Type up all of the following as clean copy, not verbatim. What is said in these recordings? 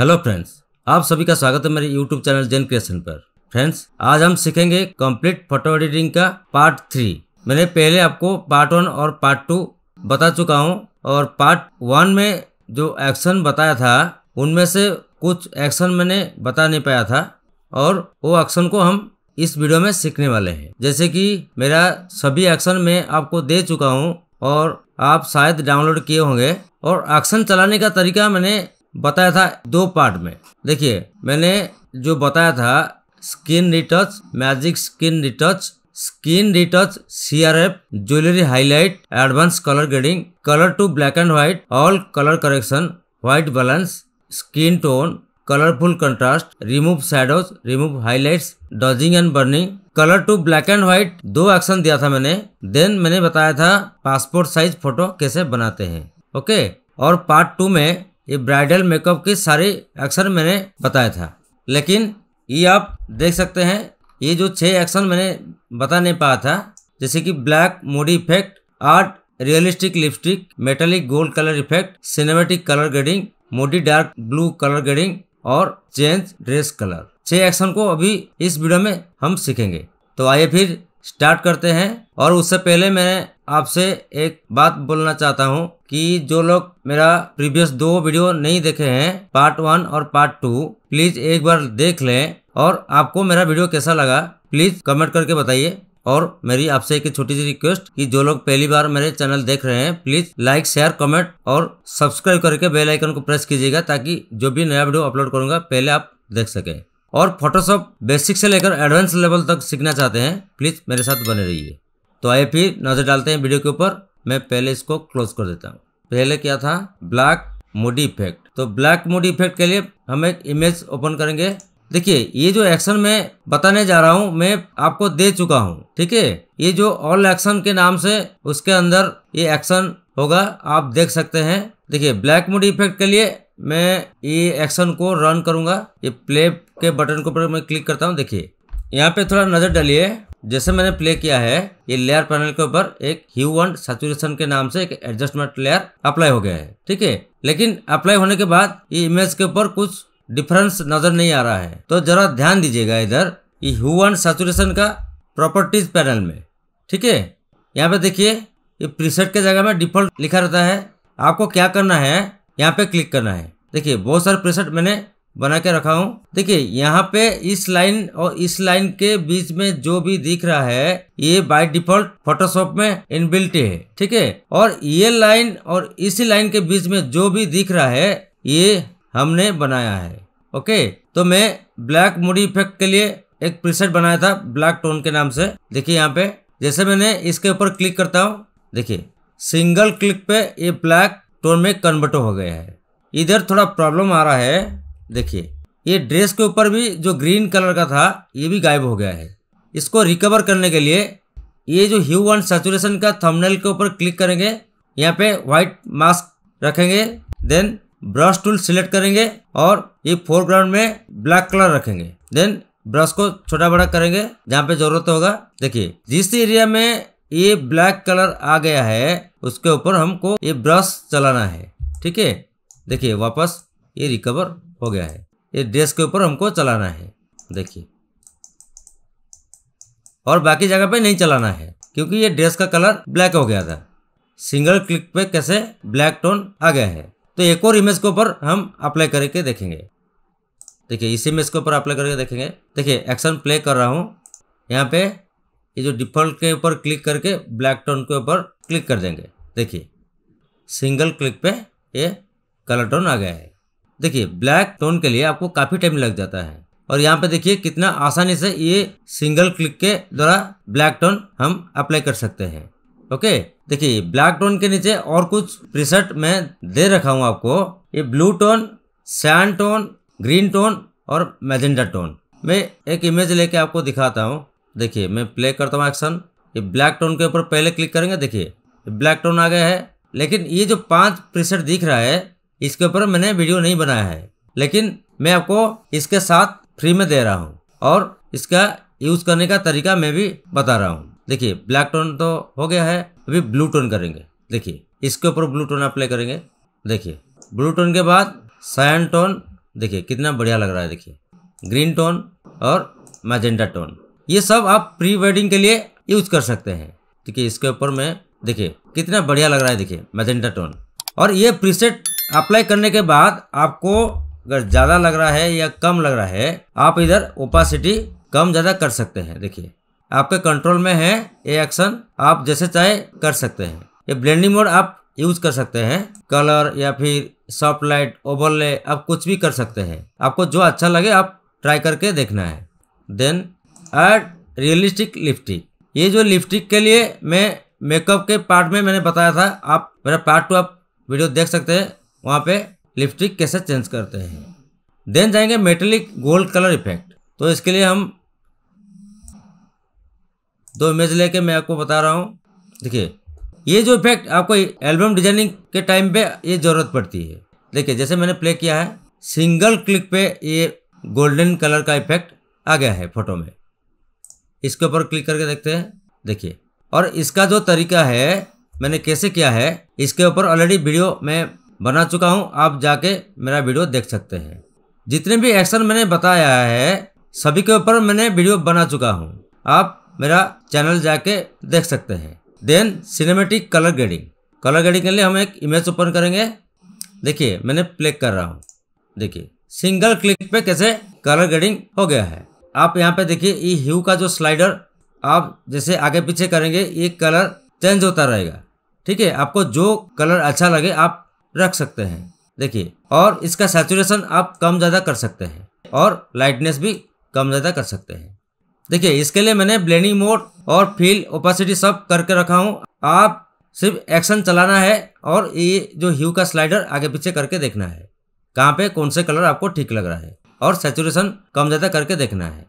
Hello friends, आप सभी का स्वागत है मेरे यूट्यूब चैनल जेन क्रिएशन पर। फ्रेंड्स, आज हम सीखेंगे कंप्लीट फोटो एडिटिंग का पार्ट 3। मैंने पहले आपको पार्ट 1 और पार्ट 2 बता चुका हूं और पार्ट 1 में जो एक्शन बताया था उनमें से कुछ एक्शन मैंने बता नहीं पाया था और वो एक्शन को हम इस वीडियो में सीखने वाले हैं। जैसे कि मेरा सभी एक्शन मैं आपको दे चुका हूँ और आप शायद डाउनलोड किए होंगे और एक्शन चलाने का तरीका मैंने बताया था 2 पार्ट में। देखिए, मैंने जो बताया था skin retouch, magic skin retouch, CRF, jewellery highlight, advance colour grading, colour to black and white, all colour correction, white balance, skin tone, colourful contrast, remove shadows, remove highlights, dodging and burning. Colour to black and white 2 action दिया था मैंने। Then मैंने बताया था passport size photo कैसे बनाते हैं, okay. और पार्ट 2 में ये ब्राइडल मेकअप के सारे एक्शन मैंने बताया था। लेकिन ये आप देख सकते हैं, ये जो 6 एक्शन मैंने बता नहीं पाया था, जैसे कि black moody effect, art, realistic lipstick, metallic gold colour effect, cinematic colour grading, moody dark blue colour grading और चेंज ड्रेस कलर। 6 एक्शन को अभी इस वीडियो में हम सीखेंगे। तो आइए फिर स्टार्ट करते हैं। और उससे पहले मैं आपसे एक बात बोलना चाहता हूं कि जो लोग मेरा प्रीवियस 2 वीडियो नहीं देखे हैं, पार्ट 1 और पार्ट 2, प्लीज एक बार देख लें। और आपको मेरा वीडियो कैसा लगा प्लीज कमेंट करके बताइए। और मेरी आपसे एक छोटी सी रिक्वेस्ट कि जो लोग पहली बार मेरे चैनल देख रहे हैं प्लीज लाइक, शेयर, कमेंट और सब्सक्राइब करके बेल आइकन को प्रेस कीजिएगा ताकि जो भी नया वीडियो अपलोड करूंगा पहले आप देख सकें। और फोटोशॉप बेसिक से लेकर एडवांस लेवल तक सीखना चाहते हैं प्लीज मेरे साथ बने रहिए। तो आइए फिर नजर डालते हैं वीडियो के ऊपर। मैं पहले इसको क्लोज कर देता हूँ। पहले क्या था, ब्लैक मोडी इफेक्ट। तो ब्लैक मोडी इफेक्ट के लिए हम एक इमेज ओपन करेंगे। देखिए, ये जो एक्शन मैं बताने जा रहा हूँ मैं आपको दे चुका हूँ, ठीक है। ये जो ऑल एक्शन के नाम से उसके अंदर ये एक्शन होगा, आप देख सकते हैं। देखिए, ब्लैक मोडी इफेक्ट के लिए मैं ये एक्शन को रन करूंगा। ये प्ले के बटन के ऊपर मैं क्लिक करता हूं। देखिए, यहाँ पे थोड़ा नजर डालिए। जैसे मैंने प्ले किया है, ये लेयर पैनल के ऊपर एक ह्यू एंड सैचुरेशन के नाम से एक एडजस्टमेंट लेयर अप्लाई हो गया है, ठीक है। लेकिन अप्लाई होने के बाद ये इमेज के ऊपर कुछ डिफरेंस नजर नहीं आ रहा है। तो जरा ध्यान दीजिएगा इधर, ये ह्यू एंड सैचुरेशन का प्रॉपर्टीज पैनल में, ठीक है। यहाँ पे देखिए, ये प्रीसेट के जगह में डिफॉल्ट लिखा रहता है। आपको क्या करना है, यहाँ पे क्लिक करना है। देखिए, बहुत सारे प्रीसेट मैंने बना के रखा हूं। देखिए, यहाँ पे इस लाइन और इस लाइन के बीच में जो भी दिख रहा है ये बाय डिफॉल्ट फोटोशॉप में इनबिल्ट है, ठीक है। और ये लाइन और इसी लाइन के बीच में जो भी दिख रहा है ये हमने बनाया है, ओके। तो मैं ब्लैक मोडी इफेक्ट के लिए एक प्रीसेट बनाया था ब्लैक टोन के नाम से। देखिए, यहाँ पे जैसे मैंने इसके ऊपर क्लिक करता हूँ, देखिए सिंगल क्लिक पे ये ब्लैक टोन में कन्वर्ट हो गया है। इधर थोड़ा प्रॉब्लम आ रहा है। देखिए, ये ड्रेस के ऊपर भी जो ग्रीन कलर का था ये भी गायब हो गया है। इसको रिकवर करने के लिए ये जो ह्यू एंड सैचुरेशन का थंबनेल के ऊपर क्लिक करेंगे, यहाँ पे व्हाइट मास्क रखेंगे, देन ब्रश टूल सिलेक्ट करेंगे और ये फोरग्राउंड में ब्लैक कलर रखेंगे, देन ब्रश को छोटा बड़ा करेंगे जहाँ पे जरूरत होगा। देखिए, जिस एरिया में ये ब्लैक कलर आ गया है उसके ऊपर हमको ये ब्रश चलाना है, ठीक है। देखिए, वापस ये रिकवर हो गया है। ये ड्रेस के ऊपर हमको चलाना है, देखिए, और बाकी जगह पे नहीं चलाना है क्योंकि ये ड्रेस का कलर ब्लैक हो गया था। सिंगल क्लिक पे कैसे ब्लैक टोन आ गया है। तो एक और इमेज के ऊपर हम अप्लाई करके देखेंगे। देखिए, इस इमेज के ऊपर अप्लाई करके देखेंगे। देखिए, एक्शन प्ले कर रहा हूँ। यहाँ पे ये जो डिफॉल्ट के ऊपर क्लिक करके ब्लैक टोन के ऊपर क्लिक कर देंगे। देखिए, सिंगल क्लिक पे ये कलर टोन आ गया है। देखिए, ब्लैक टोन के लिए आपको काफ़ी टाइम लग जाता है और यहाँ पे देखिए कितना आसानी से ये सिंगल क्लिक के द्वारा ब्लैक टोन हम अप्लाई कर सकते हैं, ओके। देखिए, ब्लैक टोन के नीचे और कुछ प्रीसेट मैं दे रखा हूँ आपको। ये blue tone, sand tone, green tone और मैजेंटा टोन। मैं एक इमेज लेके आपको दिखाता हूँ। देखिए, मैं प्ले करता हूँ एक्शन। ये ब्लैक टोन के ऊपर पहले क्लिक करेंगे। देखिए, ब्लैक टोन आ गया है। लेकिन ये जो 5 प्रीसेट दिख रहा है इसके ऊपर मैंने वीडियो नहीं बनाया है, लेकिन मैं आपको इसके साथ फ्री में दे रहा हूँ और इसका यूज़ करने का तरीका मैं भी बता रहा हूँ। देखिए, ब्लैक टोन तो हो गया है, अभी ब्लू टोन करेंगे। देखिए, इसके ऊपर ब्लू टोन अप्लाई करेंगे। देखिए, ब्लू टोन के बाद सैंड टोन, देखिए कितना बढ़िया लग रहा है। देखिए ग्रीन टोन और मैजेंटा टोन, ये सब आप प्री वेडिंग के लिए यूज कर सकते हैं। ठीक है, इसके ऊपर में देखिए कितना बढ़िया लग रहा है। देखिए मैजेंटा टोन, और ये प्रीसेट अप्लाई करने के बाद आपको अगर ज़्यादा लग रहा है या कम लग रहा है, आप इधर ओपेसिटी कम ज़्यादा कर सकते हैं। देखिए आपके कंट्रोल में है ये एक्शन, आप जैसे चाहे कर सकते हैं। ये ब्लेंडिंग मोड आप यूज कर सकते हैं, कलर या फिर सॉफ्ट लाइट, ओवरले, आप कुछ भी कर सकते हैं। आपको जो अच्छा लगे आप ट्राई करके देखना है। देन ऐड रियलिस्टिक लिपस्टिक, ये जो लिपस्टिक के लिए मैं मेकअप के पार्ट में मैंने बताया था, आप मेरा पार्ट 2 आप वीडियो देख सकते हैं, वहाँ पे लिपस्टिक कैसे चेंज करते हैं। देन जाएंगे मेटेलिक गोल्ड कलर इफेक्ट, तो इसके लिए हम 2 इमेज लेके मैं आपको बता रहा हूँ। देखिए ये जो इफेक्ट आपको एल्बम डिजाइनिंग के टाइम पे ये ज़रूरत पड़ती है। देखिए जैसे मैंने प्ले किया है, सिंगल क्लिक पे ये गोल्डन कलर का इफेक्ट आ गया है फोटो में। इसके ऊपर क्लिक करके देखते हैं। देखिए, और इसका जो तरीका है मैंने कैसे किया है, इसके ऊपर ऑलरेडी वीडियो मैं बना चुका हूँ, आप जाके मेरा वीडियो देख सकते हैं। जितने भी एक्शन मैंने बताया है सभी के ऊपर मैंने वीडियो बना चुका हूँ, आप मेरा चैनल जाके देख सकते हैं। Then cinematic colour grading, colour grading के लिए हम एक इमेज ओपन करेंगे। देखिए मैंने प्ले कर रहा हूँ, देखिए सिंगल क्लिक पे कैसे कलर ग्रेडिंग हो गया है। आप यहाँ पे देखिए ये ह्यू का जो स्लाइडर आप जैसे आगे पीछे करेंगे ये कलर चेंज होता रहेगा। ठीक है, आपको जो कलर अच्छा लगे आप रख सकते हैं। देखिए, और इसका सैचुरेशन आप कम ज़्यादा कर सकते हैं और लाइटनेस भी कम ज़्यादा कर सकते हैं। देखिए इसके लिए मैंने ब्लेंडिंग मोड और फील ओपेसिटी सब करके रखा हूँ, आप सिर्फ एक्शन चलाना है और ये जो ह्यू का स्लाइडर आगे पीछे करके देखना है कहाँ पे कौन से कलर आपको ठीक लग रहा है, और सैचुरेशन कम ज़्यादा करके देखना है।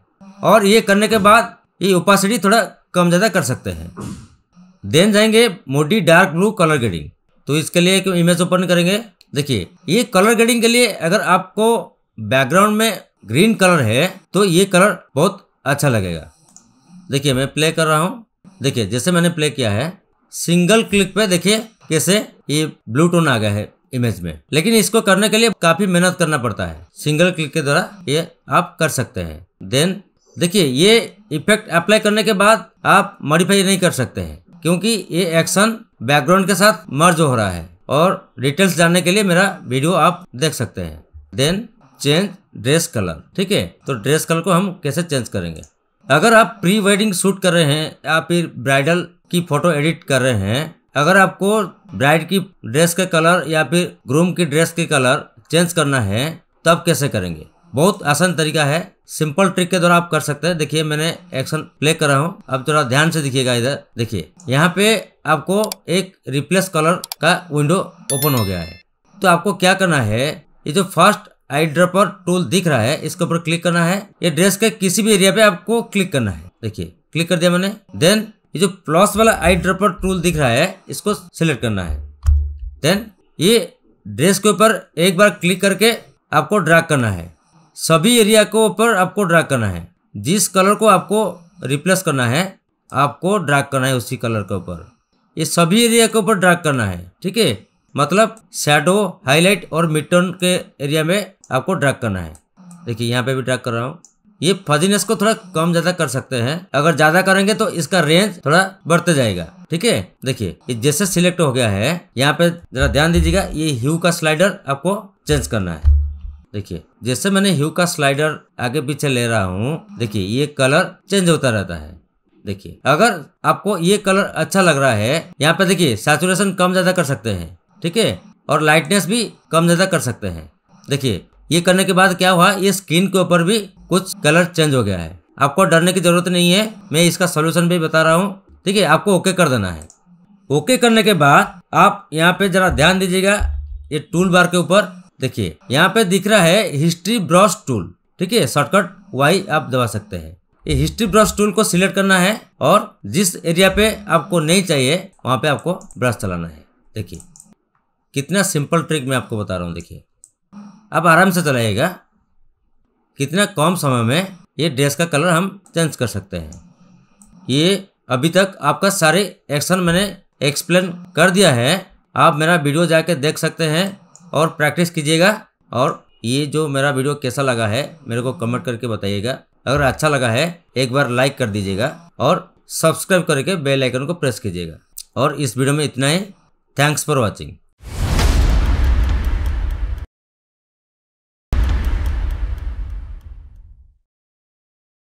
और ये करने के बाद ये ओपेसिटी थोड़ा कम ज़्यादा कर सकते हैं। देन जाएंगे मोडी डार्क ब्लू कलर ग्रेडिंग, तो इसके लिए एक इमेज ओपन करेंगे। देखिए ये कलर ग्रेडिंग के लिए अगर आपको बैकग्राउंड में ग्रीन कलर है तो ये कलर बहुत अच्छा लगेगा। देखिए मैं प्ले कर रहा हूँ, देखिए जैसे मैंने प्ले किया है सिंगल क्लिक पे देखिए कैसे ये ब्लू टोन आ गया है इमेज में। लेकिन इसको करने के लिए काफ़ी मेहनत करना पड़ता है, सिंगल क्लिक के द्वारा ये आप कर सकते हैं। देन देखिए ये इफेक्ट अप्लाई करने के बाद आप मॉडिफाई नहीं कर सकते हैं, क्योंकि ये एक्शन बैकग्राउंड के साथ मर्ज हो रहा है, और डिटेल्स जानने के लिए मेरा वीडियो आप देख सकते हैं। देन चेंज ड्रेस कलर, ठीक है, तो ड्रेस कलर को हम कैसे चेंज करेंगे। अगर आप प्री वेडिंग शूट कर रहे हैं या फिर ब्राइडल की फोटो एडिट कर रहे हैं, अगर आपको ब्राइड की ड्रेस का कलर या फिर ग्रूम की ड्रेस के कलर चेंज करना है, तब कैसे करेंगे। बहुत आसान तरीका है, सिंपल ट्रिक के द्वारा आप कर सकते हैं। देखिए मैंने एक्शन प्ले कर रहा हूँ, अब थोड़ा ध्यान से देखिएगा। इधर देखिए यहाँ पे आपको एक रिप्लेस कलर का विंडो ओपन हो गया है, तो आपको क्या करना है, ये जो फर्स्ट आई ड्रॉपर टूल दिख रहा है इसके ऊपर क्लिक करना है। ये ड्रेस के किसी भी एरिया पे आपको क्लिक करना है। देखिए क्लिक कर दिया मैंने। देन ये जो प्लस वाला आई ड्रॉपर टूल दिख रहा है इसको सिलेक्ट करना है। देन ये ड्रेस के ऊपर एक बार क्लिक करके आपको ड्रैग करना है, सभी एरिया के ऊपर आपको ड्रैग करना है। जिस कलर को आपको रिप्लेस करना है आपको ड्रैग करना है उसी कलर के ऊपर, ये सभी एरिया के ऊपर ड्रैग करना है। ठीक है, मतलब शैडो, हाईलाइट और मिड टोन के एरिया में आपको ड्रैग करना है। देखिए यहाँ पे भी ड्रैग कर रहा हूँ। ये फजीनेस को थोड़ा कम ज़्यादा कर सकते हैं, अगर ज़्यादा करेंगे तो इसका रेंज थोड़ा बढ़ते जाएगा। ठीक है, देखिए जैसे सिलेक्ट हो गया है, यहाँ पे जरा ध्यान दीजिएगा, ये ह्यू का स्लाइडर आपको चेंज करना है। देखिए जैसे मैंने ह्यू का स्लाइडर आगे पीछे ले रहा हूँ, देखिए ये कलर चेंज होता रहता है। देखिए अगर आपको ये कलर अच्छा लग रहा है, यहाँ पे देखिए सैचुरेशन कम ज़्यादा कर सकते हैं। ठीक है, और लाइटनेस भी कम ज़्यादा कर सकते हैं। देखिए ये करने के बाद क्या हुआ, ये स्किन के ऊपर भी कुछ कलर चेंज हो गया है। आपको डरने की जरूरत नहीं है, मैं इसका सोल्यूशन भी बता रहा हूँ। ठीक है, आपको ओके कर देना है। ओके करने के बाद आप यहाँ पे जरा ध्यान दीजिएगा, ये टूल बार के ऊपर देखिए यहाँ पे दिख रहा है हिस्ट्री ब्रश टूल। ठीक है, शॉर्टकट वाई आप दबा सकते हैं। ये हिस्ट्री ब्रश टूल को सिलेक्ट करना है, और जिस एरिया पे आपको नहीं चाहिए वहाँ पे आपको ब्रश चलाना है। देखिए कितना सिंपल ट्रिक मैं आपको बता रहा हूँ। देखिए आप आराम से चलाइएगा, कितना कम समय में ये ड्रेस का कलर हम चेंज कर सकते हैं। ये अभी तक आपका सारे एक्शन मैंने एक्सप्लेन कर दिया है, आप मेरा वीडियो जाके देख सकते हैं और प्रैक्टिस कीजिएगा और ये जो मेरा वीडियो कैसा लगा है मेरे को कमेंट करके बताइएगा। अगर अच्छा लगा है एक बार लाइक कर दीजिएगा और सब्सक्राइब करके बेल आइकन को प्रेस कीजिएगा। और इस वीडियो में इतना ही। Thanks for watching.